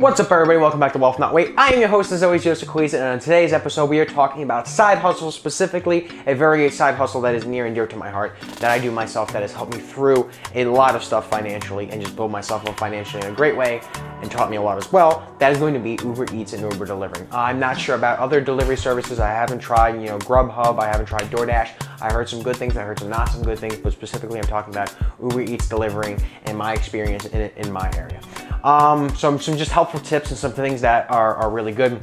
What's up, everybody? Welcome back to Wealth Not Wait. I am your host, as always, Joseph Coizza, and on today's episode, we are talking about side hustles, specifically a very side hustle that is near and dear to my heart, that I do myself, that has helped me through a lot of stuff financially and just build myself up financially in a great way and taught me a lot as well. That is going to be Uber Eats and Uber delivering. I'm not sure about other delivery services. I haven't tried, Grubhub. I haven't tried DoorDash. I heard some good things. I heard some not some good things, but specifically, I'm talking about Uber Eats delivering and my experience in my area. Some just helpful tips and some things that are really good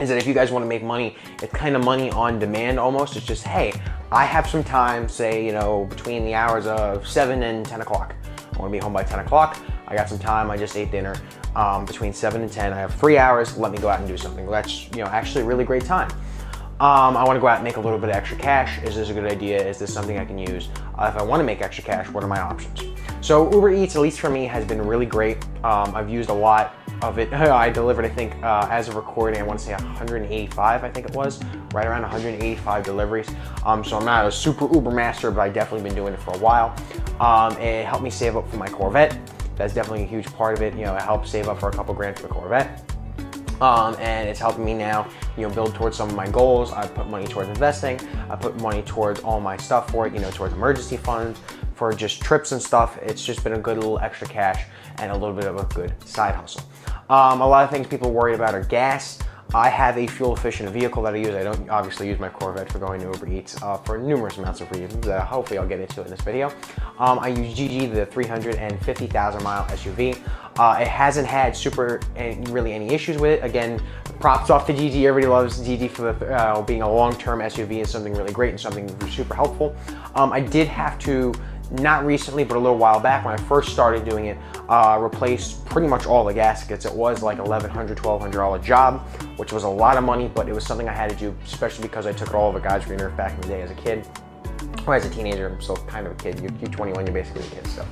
is that if you guys want to make money, it's kind of money on demand almost. It's just, hey, I have some time, say, between the hours of 7 and 10 o'clock. I want to be home by 10 o'clock. I got some time. I just ate dinner. Between 7 and 10, I have 3 hours. Let me go out and do something. That's, actually a really great time. I want to go out and make a little bit of extra cash. Is this a good idea? Is this something I can use? If I want to make extra cash, what are my options? So Uber Eats, at least for me, has been really great. I've used a lot of it. I delivered, I think, as of recording, I want to say 185, I think it was, right around 185 deliveries. So I'm not a super Uber master, but I've definitely been doing it for a while. It helped me save up for my Corvette. That's definitely a huge part of it. It helped save up for a couple grand for the Corvette. And it's helping me now, build towards some of my goals. I put money towards investing. I put money towards all my stuff for it, towards emergency funds, for just trips and stuff. It's just been a good little extra cash and a little bit of a good side hustle. A lot of things people worry about are gas. I have a fuel efficient vehicle that I use. I don't obviously use my Corvette for going to Uber Eats for numerous amounts of reasons that hopefully I'll get into in this video. I use GG, the 350,000 mile SUV. It hasn't had really any issues with it. Again, props off to GG. Everybody loves GG for being a long-term SUV is something really great and something super helpful. I did have to, not recently, but a little while back when I first started doing it, replaced pretty much all the gaskets. It was like $1,100, $1,200 job, which was a lot of money, but it was something I had to do, especially because I took it all over God's green earth back in the day as a kid. Or as a teenager, I'm still kind of a kid. You're 21, you're basically a kid, so.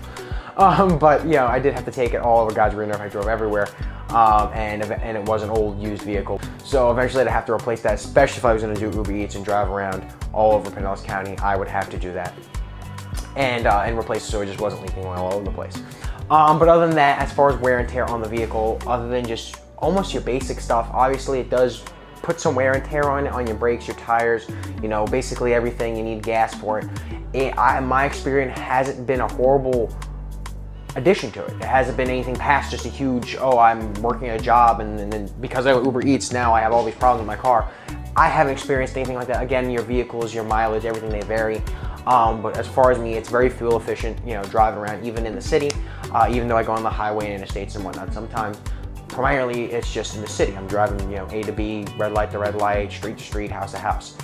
But I did have to take it all over God's green earth. I drove everywhere. And it was an old used vehicle. So eventually I'd have to replace that, especially if I was gonna do Uber Eats and drive around all over Pinellas County, I would have to do that. And replace it so it just wasn't leaking oil all over the place. But other than that, as far as wear and tear on the vehicle, other than just almost your basic stuff, obviously it does put some wear and tear on it, on your brakes, your tires, basically everything. You need gas for it. My experience hasn't been a horrible addition to it. It hasn't been anything past just a huge, I'm working a job and then because I Uber Eats now I have all these problems in my car. I haven't experienced anything like that. Again, your vehicles, your mileage, everything, they vary. But as far as me, it's very fuel efficient, driving around even in the city, even though I go on the highway and interstates and whatnot sometimes. Primarily, it's just in the city. I'm driving, A to B, red light to red light, street to street, house to house.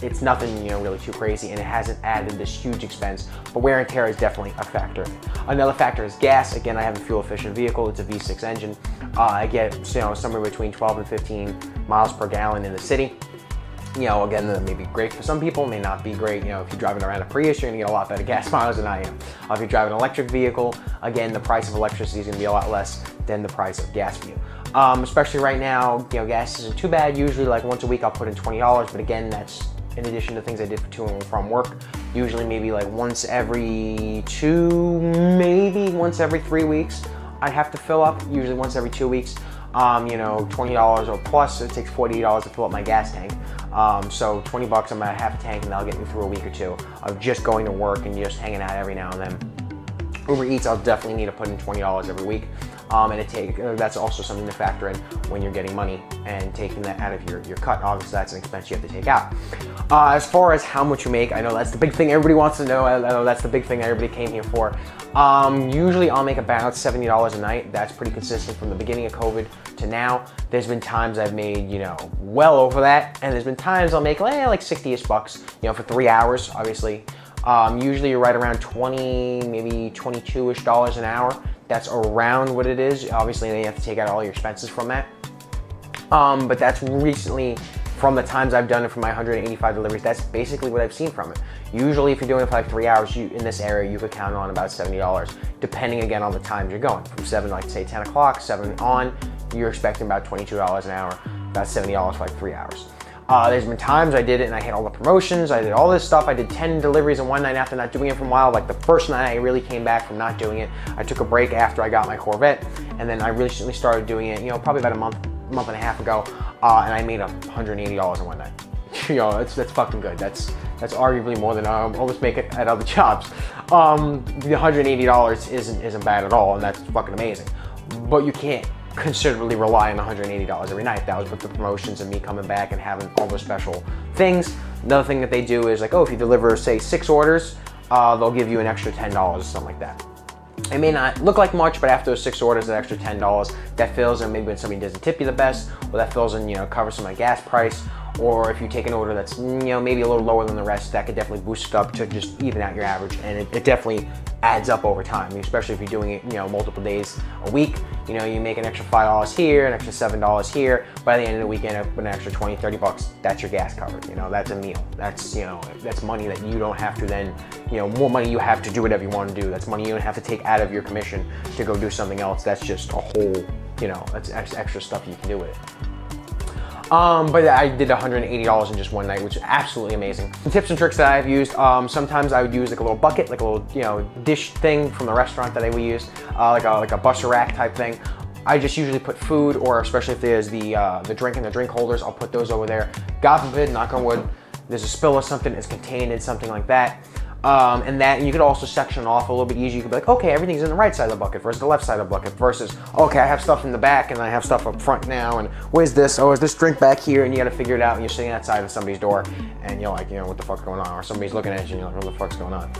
It's nothing, really too crazy, and it hasn't added this huge expense, but wear and tear is definitely a factor. Another factor is gas. Again, I have a fuel-efficient vehicle. It's a V6 engine. I get, somewhere between 12 and 15 miles per gallon in the city. Again, that may be great for some people, may not be great. If you're driving around a Prius, you're gonna get a lot better gas mileage than I am. If you drive an electric vehicle, again, the price of electricity is gonna be a lot less than the price of gas for you. Especially right now, gas isn't too bad. Usually, like once a week, I'll put in $20, but again, that's in addition to things I did to and from work, usually maybe like once every 2, maybe once every 3 weeks, I have to fill up, usually once every 2 weeks, $20 or plus, so it takes $48 to fill up my gas tank. So 20 bucks, I'm gonna have a tank and that'll get me through a week or two of just going to work and just hanging out every now and then. Uber Eats, I'll definitely need to put in $20 every week. And that's also something to factor in when you're getting money and taking that out of your cut. Obviously, that's an expense you have to take out. As far as how much you make, I know that's the big thing everybody wants to know. I know that's the big thing everybody came here for. Usually, I'll make about $70 a night. That's pretty consistent from the beginning of COVID to now. There's been times I've made, well over that. And there's been times I'll make like 60-ish bucks, for 3 hours, obviously. Usually, you're right around 20, maybe $22-ish an hour. That's around what it is. Obviously, then you have to take out all your expenses from that. But that's recently, from the times I've done it for my 185 deliveries, that's basically what I've seen from it. Usually, if you're doing it for like 3 hours, in this area, you could count on about $70, depending again on the times you're going. From 7, like say 10 o'clock, 7 on, you're expecting about $22 an hour, about $70 for like 3 hours. There's been times I did it and I hit all the promotions, I did all this stuff, I did 10 deliveries in one night after not doing it for a while. Like the first night I really came back from not doing it, I took a break after I got my Corvette, and and then I recently started doing it, you know, probably about a month and a half ago, and I made $180 in one night. Yo, that's fucking good. That's arguably more than I almost make it at other jobs. The $180 isn't bad at all, and that's fucking amazing. But you can't considerably rely on $180 every night. That was with the promotions and me coming back and having all the special things. Another thing that they do is like, oh, if you deliver, say, 6 orders, they'll give you an extra $10 or something like that. It may not look like much, but after those 6 orders, that extra $10, that fills in maybe when somebody doesn't tip you the best, or that fills in, you know, covers some of my gas price, or if you take an order that's, you know, maybe a little lower than the rest, that could definitely boost it up to just even out your average, and it definitely adds up over time, especially if you're doing it, you know, multiple days a week. You know, you make an extra $5 here, an extra $7 here. By the end of the weekend, an extra 20, 30 bucks, that's your gas covered. You know, that's a meal. That's, you know, that's money that you don't have to then, you know, more money you have to do whatever you want to do. That's money you don't have to take out of your commission to go do something else. That's just a whole, you know, that's extra stuff you can do with it. But I did $180 in just one night, which is absolutely amazing. The tips and tricks that I've used, sometimes I would use like a little bucket, like a little, you know, dish thing from the restaurant that I would use, like a buster rack type thing. I just usually put food, or especially if there's the drink and the drink holders, I'll put those over there. God forbid, knock on wood, there's a spill or something, it's contained in something like that. And you could also section off a little bit easier. You could be like, okay, everything's in the right side of the bucket versus the left side of the bucket versus, okay, I have stuff in the back and I have stuff up front now, and where's this? Oh, is this drink back here? And you gotta figure it out, and you're sitting outside of somebody's door and you're like, you know, what the fuck's going on? Or somebody's looking at you and you're like, what the fuck's going on?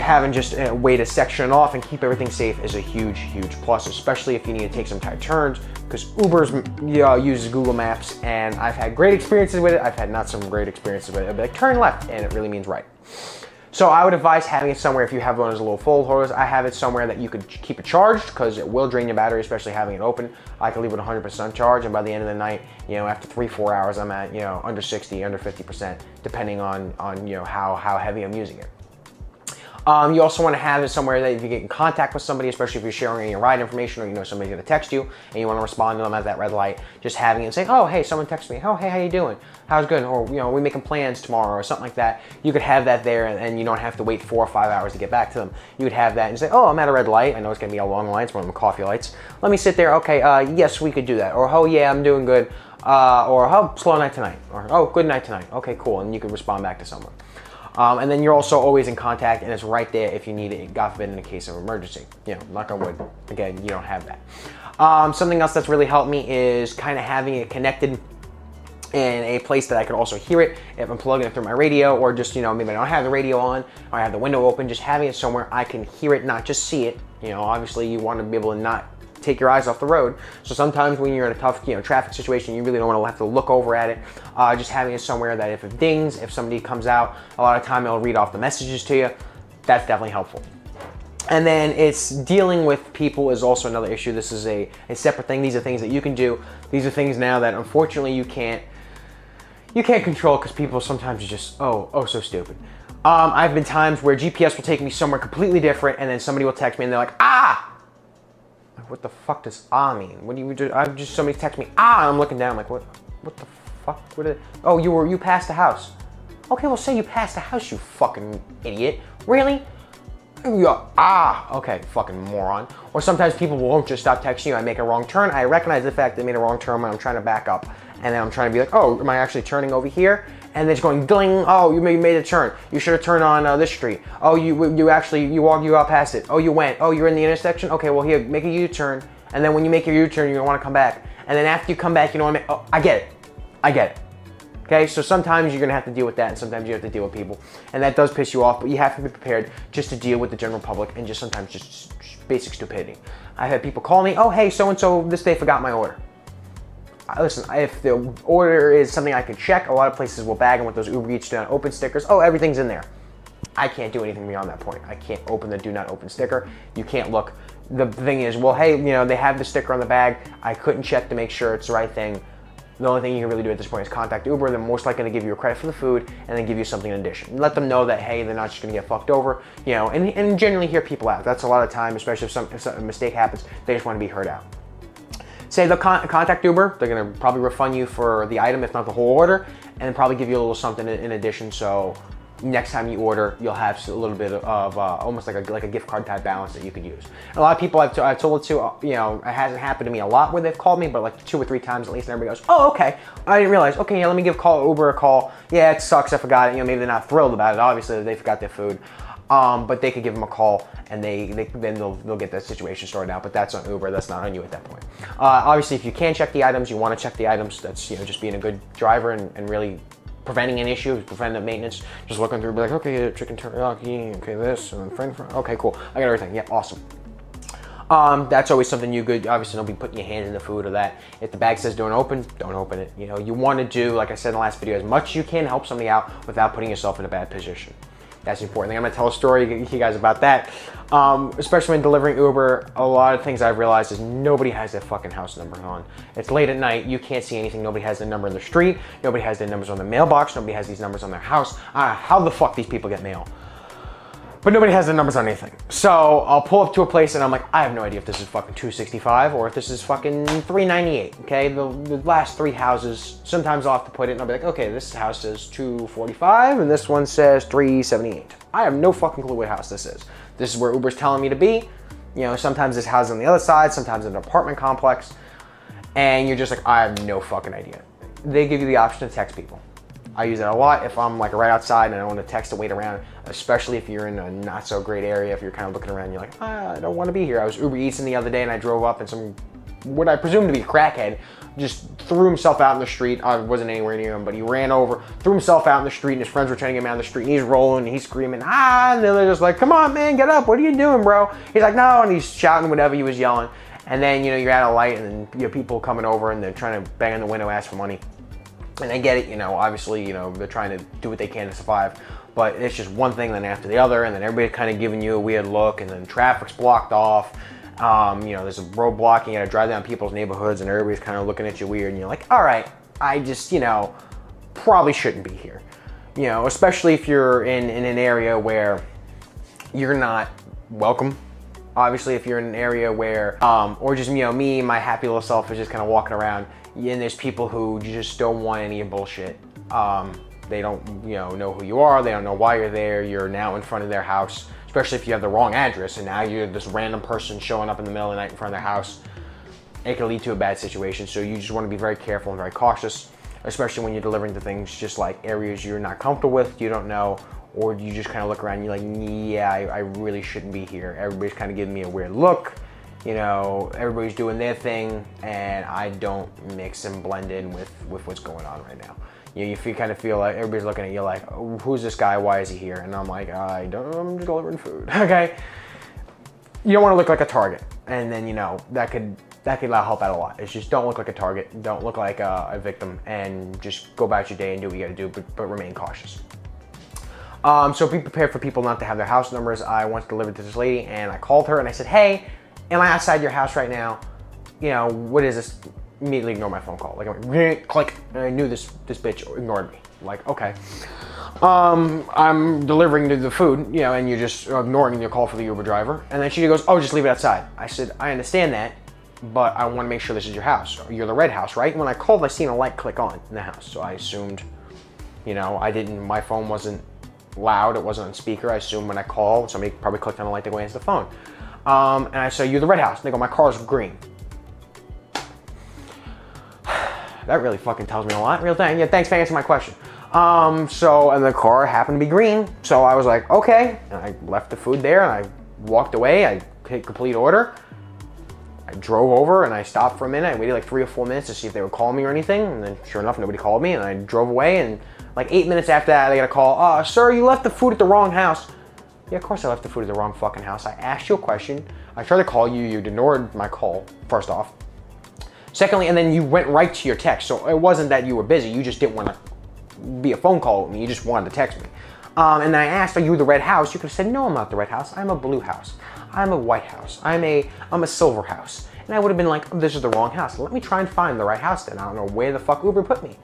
Having just a way to section off and keep everything safe is a huge, huge plus, especially if you need to take some tight turns, because Uber uses Google Maps, and I've had great experiences with it. I've had not some great experiences with it. I'd be like, turn left, and it really means right. So I would advise having it somewhere. If you have one of those little fold holders, I have it somewhere that you could keep it charged, because it will drain your battery, especially having it open. I can leave it 100% charged, and by the end of the night, you know, after 3-4 hours, I'm at, you know, under 60, under 50%, depending on you know, how heavy I'm using it. You also want to have it somewhere that if you get in contact with somebody, especially if you're sharing your ride information, or you know somebody's going to text you and you want to respond to them at that red light, just having it and saying, oh, hey, someone texted me. Oh, hey, how you doing? How's good? Or, you know, we making plans tomorrow or something like that. You could have that there, and you don't have to wait 4 or 5 hours to get back to them. You would have that and say, oh, I'm at a red light. I know it's going to be a long line. It's one of the coffee lights. Let me sit there. Okay, yes, we could do that. Or, oh, yeah, I'm doing good. Or, oh, slow night tonight. Or, oh, good night tonight. Okay, cool. And you can respond back to someone. And then you're also always in contact, and it's right there if you need it, God forbid, in a case of emergency. You know, knock on wood. Again, you don't have that. Something else that's really helped me is kind of having it connected in a place that I could also hear it if I'm plugging it through my radio, or just, you know, maybe I don't have the radio on, or I have the window open, just having it somewhere I can hear it, not just see it. You know, obviously you want to be able to not take your eyes off the road. So sometimes when you're in a tough, you know, traffic situation, you really don't want to have to look over at it. Just having it somewhere that if it dings, if somebody comes out, a lot of time it'll read off the messages to you. That's definitely helpful. And then it's dealing with people is also another issue. This is a separate thing. These are things that you can do. These are things now that unfortunately you can't control, because people sometimes are just, oh, so stupid. I've been times where GPS will take me somewhere completely different, and then somebody will text me and they're like, ah! What the fuck does ah mean? What do you do? I'm just, somebody text me ah, and I'm looking down, I'm like, what the fuck? What? Oh, you passed the house. Okay, well, say you passed the house, you fucking idiot. Really? Yeah, ah, okay, fucking moron. Or sometimes people won't just stop texting you. I make a wrong turn. I recognize the fact they made a wrong turn when I'm trying to back up, and then I'm trying to be like, oh, am I actually turning over here? And it's going ding. Oh, you made a turn. You should have turned on this street. Oh, you walked out past it. Oh, you went. Oh, you're in the intersection. Okay, well here, make a U-turn. And then when you make your U-turn, you're gonna want to come back. And then after you come back, you know what I mean? Oh, I get it. I get it. Okay, so sometimes you're gonna have to deal with that, and sometimes you have to deal with people, and that does piss you off. But you have to be prepared just to deal with the general public, and just sometimes just basic stupidity. I've had people call me, oh hey, so and so this day forgot my order. Listen, if the order is something I could check, a lot of places will bag them with those Uber Eats do not open stickers. Oh, everything's in there. I can't do anything beyond that point. I can't open the do not open sticker. You can't look. The thing is, well, hey, you know, they have the sticker on the bag. I couldn't check to make sure it's the right thing. The only thing you can really do at this point is contact Uber. They're most likely going to give you a credit for the food, and then give you something in addition. Let them know that, hey, they're not just going to get fucked over, you know, and generally hear people out. That's a lot of time, especially if a mistake happens, they just want to be heard out. Say they'll contact Uber, they're going to probably refund you for the item, if not the whole order, and probably give you a little something in addition, so next time you order, you'll have a little bit of almost like a gift card type balance that you could use. And a lot of people I've told to, you know, it hasn't happened to me a lot where they've called me, but like 2 or 3 times at least, and everybody goes, oh, okay, I didn't realize, okay, yeah, let me give Uber a call. Yeah, it sucks, I forgot it. You know, maybe they're not thrilled about it. Obviously, they forgot their food. But they could give them a call, and then they'll get that situation sorted out. But that's on Uber. That's not on you at that point. Obviously, if you can check the items, you want to check the items. That's, you know, just being a good driver and really preventing an issue, preventive maintenance. Just looking through, be like, okay, chicken teriyaki, okay, this, and then French fry. Okay, cool. I got everything. Yeah, awesome. That's always something you could, obviously don't be putting your hand in the food or that. If the bag says don't open it. You know, you want to do, like I said in the last video, as much as you can help somebody out without putting yourself in a bad position. That's the important thing. I'm gonna tell a story to you guys about that. Especially when delivering Uber, a lot of things I've realized is nobody has their fucking house number on. It's late at night, you can't see anything, nobody has their number in the street, nobody has their numbers on the mailbox, nobody has these numbers on their house. I don't know how the fuck these people get mail. But nobody has their numbers on anything. So I'll pull up to a place and I'm like, I have no idea if this is fucking 265 or if this is fucking 398, okay? The last 3 houses, sometimes I'll have to put it and I'll be like, okay, this house says 245 and this one says 378. I have no fucking clue what house this is. This is where Uber's telling me to be. You know, sometimes this house is on the other side, sometimes in an apartment complex. And you're just like, I have no fucking idea. They give you the option to text people. I use it a lot if I'm like right outside and I don't want to text to wait around, especially if you're in a not so great area, if you're kind of looking around, you're like, I don't want to be here. I was Uber Eats the other day and I drove up and some, what I presume to be a crackhead, just threw himself out in the street. I wasn't anywhere near him, but he ran over, threw himself out in the street and his friends were trying to get him out of the street and he's rolling and he's screaming, and they're just like, come on, man, get up. What are you doing, bro? He's like, no, and he's shouting whatever he was yelling. And then, you know, you're at a light and then you have people coming over and they're trying to bang on the window, ask for money. And I get it, you know, obviously, you know, they're trying to do what they can to survive, but it's just one thing then after the other, and then everybody kind of giving you a weird look, and then traffic's blocked off, you know, there's a road blocking, you gotta drive down people's neighborhoods, and everybody's kind of looking at you weird, and you're like, all right, I just, you know, probably shouldn't be here. You know, especially if you're in an area where you're not welcome. Obviously, if you're in an area where, or just, you know, me, my happy little self is just kind of walking around, and there's people who just don't want any bullshit. They don't, you know who you are. They don't know why you're there. You're now in front of their house, especially if you have the wrong address, and now you're this random person showing up in the middle of the night in front of their house. It can lead to a bad situation, so you just want to be very careful and very cautious, especially when you're delivering to things just like areas you're not comfortable with, you don't know, or you just kind of look around and you're like, yeah, I really shouldn't be here. Everybody's kind of giving me a weird look. You know, everybody's doing their thing, and I don't mix and blend in with what's going on right now. You know, if you kind of feel like everybody's looking at you like, oh, who's this guy? Why is he here? And I'm like, I don't know, I'm just delivering food, okay? You don't want to look like a target. And then, you know, that could help out a lot. It's just don't look like a target. Don't look like a victim, and just go about your day and do what you got to do, but remain cautious. So be prepared for people not to have their house numbers. I once delivered to this lady, and I called her, and I said, hey, am I outside your house right now? You know, what is this? Immediately ignore my phone call. Like, I went, click, and I knew this bitch ignored me. Like, okay. I'm delivering the food, you know, and you're just ignoring your call for the Uber driver. And then she goes, oh, just leave it outside. I said, I understand that, but I want to make sure this is your house. You're the red house, right? When I called, I seen a light click on in the house. So I assumed, you know, my phone wasn't loud. It wasn't on speaker. I assumed when I called, somebody probably clicked on the light to go answer the phone. And I say, you're the red house. And they go, my car's green. That really fucking tells me a lot. Real thing. Yeah, thanks for answering my question. And the car happened to be green. So I was like, okay. And I left the food there and I walked away. I hit complete order. I drove over and I stopped for a minute. I waited like 3 or 4 minutes to see if they would call me or anything. And then sure enough, nobody called me. And I drove away. And like 8 minutes after that, I got a call. Sir, you left the food at the wrong house. Yeah, of course I left the food at the wrong fucking house. I asked you a question. I tried to call you. You ignored my call, first off. Secondly, and then you went right to your text. So it wasn't that you were busy. You just didn't want to be a phone call with me. You just wanted to text me. And I asked, are you the red house? You could have said, no, I'm not the red house. I'm a blue house. I'm a white house. I'm a silver house. And I would have been like, oh, this is the wrong house. Let me try and find the right house then. I don't know where the fuck Uber put me.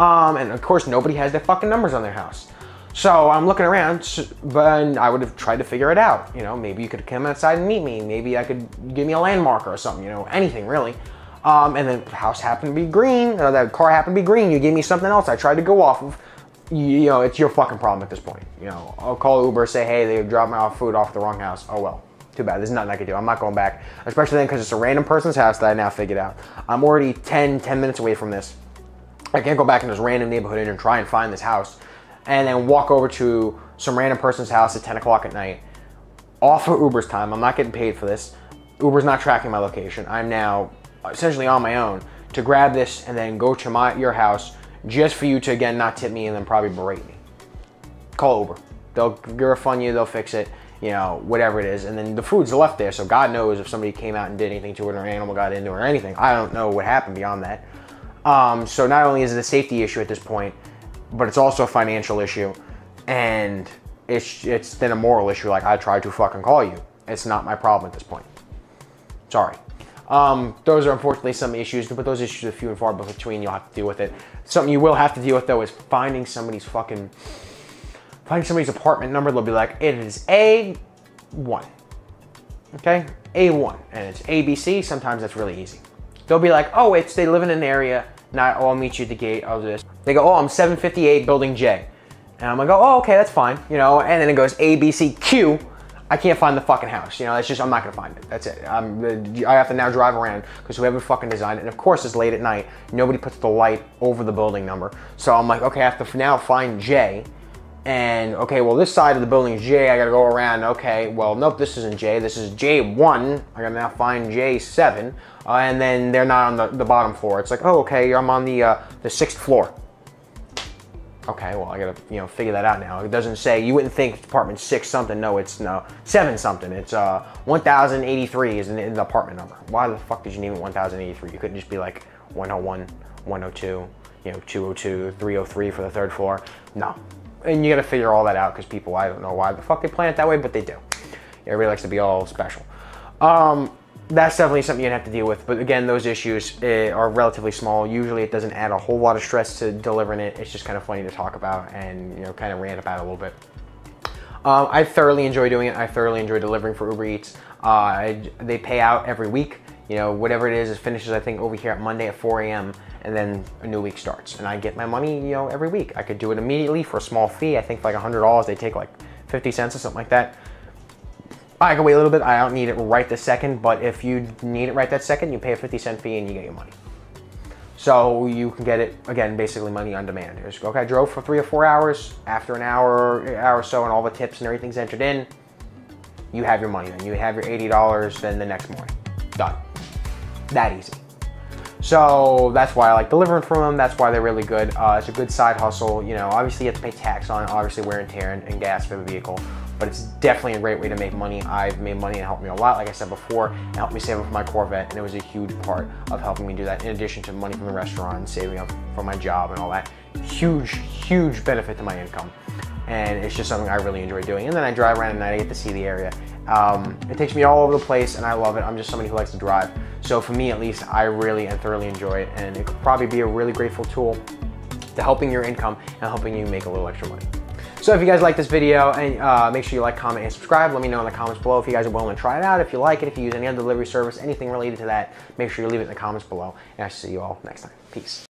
And of course, nobody has their fucking numbers on their house. So I'm looking around, but I would have tried to figure it out. You know, maybe you could come outside and meet me. Maybe I could give me a landmark or something, you know, anything really. And then the house happened to be green, or that car happened to be green. You gave me something else I tried to go off of. you know, it's your fucking problem at this point. You know, I'll call Uber, say, hey, they dropped my food off the wrong house. Oh, well, too bad. There's nothing I can do. I'm not going back, especially then because it's a random person's house that I now figured out. I'm already 10 minutes away from this. I can't go back in this random neighborhood and try and find this house and then walk over to some random person's house at 10 o'clock at night. All for Uber's time. I'm not getting paid for this. Uber's not tracking my location. I'm now essentially on my own to grab this and then go to your house just for you to, again, not tip me and then probably berate me. Call Uber. They'll refund you, they'll fix it, you know, whatever it is. And then the food's left there, so God knows if somebody came out and did anything to it or an animal got into it or anything. I don't know what happened beyond that. So not only is it a safety issue at this point, but it's also a financial issue. And it's then a moral issue, like I tried to fucking call you. It's not my problem at this point. Sorry. Those are unfortunately some issues, but those issues are few and far between. You'll have to deal with it. Something you will have to deal with though is finding somebody's fucking, finding somebody's apartment number. They'll be like, it is A1, okay? A1, and it's ABC. Sometimes that's really easy. They'll be like, oh, it's, they live in an area. Not, oh, I'll meet you at the gate. I'll do this. They go, oh, I'm 758 building J. And I'm like, oh, okay, that's fine. You know, and then it goes ABCQ. I can't find the fucking house. You know, it's just, I'm not gonna find it. That's it. I have to now drive around because whoever fucking designed it, and of course it's late at night, nobody puts the light over the building number. So I'm like, okay, I have to now find J. And okay, well, this side of the building is J. I gotta go around. Okay, well, nope, this isn't J. This is J1. I gotta now find J7. And then they're not on the bottom floor. It's like, oh, okay, I'm on the 6th floor. Okay, well, I gotta, you know, figure that out now. It doesn't say, you wouldn't think it's apartment 6 something. No, it's, no, 7 something. It's 1083 is the apartment number. Why the fuck did you name it 1083? You couldn't just be like 101, 102, you know, 202, 303 for the 3rd floor. No. And you gotta figure all that out because people, I don't know why the fuck they plan it that way, but they do. Everybody likes to be all special. That's definitely something you'd have to deal with. But again, those issues are relatively small. Usually it doesn't add a whole lot of stress to delivering it. It's just kind of funny to talk about and, you know, kind of rant about a little bit. I thoroughly enjoy doing it. I thoroughly enjoy delivering for Uber Eats. They pay out every week. You know, whatever it finishes, I think, over here at Monday at 4 a.m. and then a new week starts. And I get my money, you know, every week. I could do it immediately for a small fee. I think for like $100, they take like 50 cents or something like that. I can wait a little bit. I don't need it right this second, but if you need it right that second, you pay a 50-cent fee and you get your money. So you can get it, again, basically money on demand. It's, okay, I drove for 3 or 4 hours. After an hour or so, and all the tips and everything's entered in, you have your money then. You have your $80 then the next morning. Done. That easy. So that's why I like delivering from them. That's why they're really good. It's a good side hustle. You know, obviously you have to pay tax on it, obviously wear and tear and gas for the vehicle. But it's definitely a great way to make money. I've made money and helped me a lot, like I said before, and helped me save up for my Corvette, and it was a huge part of helping me do that, in addition to money from the restaurant and saving up for my job and all that. Huge, huge benefit to my income. And it's just something I really enjoy doing. And then I drive around at night, I get to see the area. It takes me all over the place and I love it. I'm just somebody who likes to drive. So for me at least, I really and thoroughly enjoy it, and it could probably be a really grateful tool to helping your income and helping you make a little extra money. So if you guys like this video, and make sure you like, comment, and subscribe. Let me know in the comments below if you guys are willing to try it out, if you like it, if you use any other delivery service, anything related to that, make sure you leave it in the comments below. And I shall see you all next time. Peace.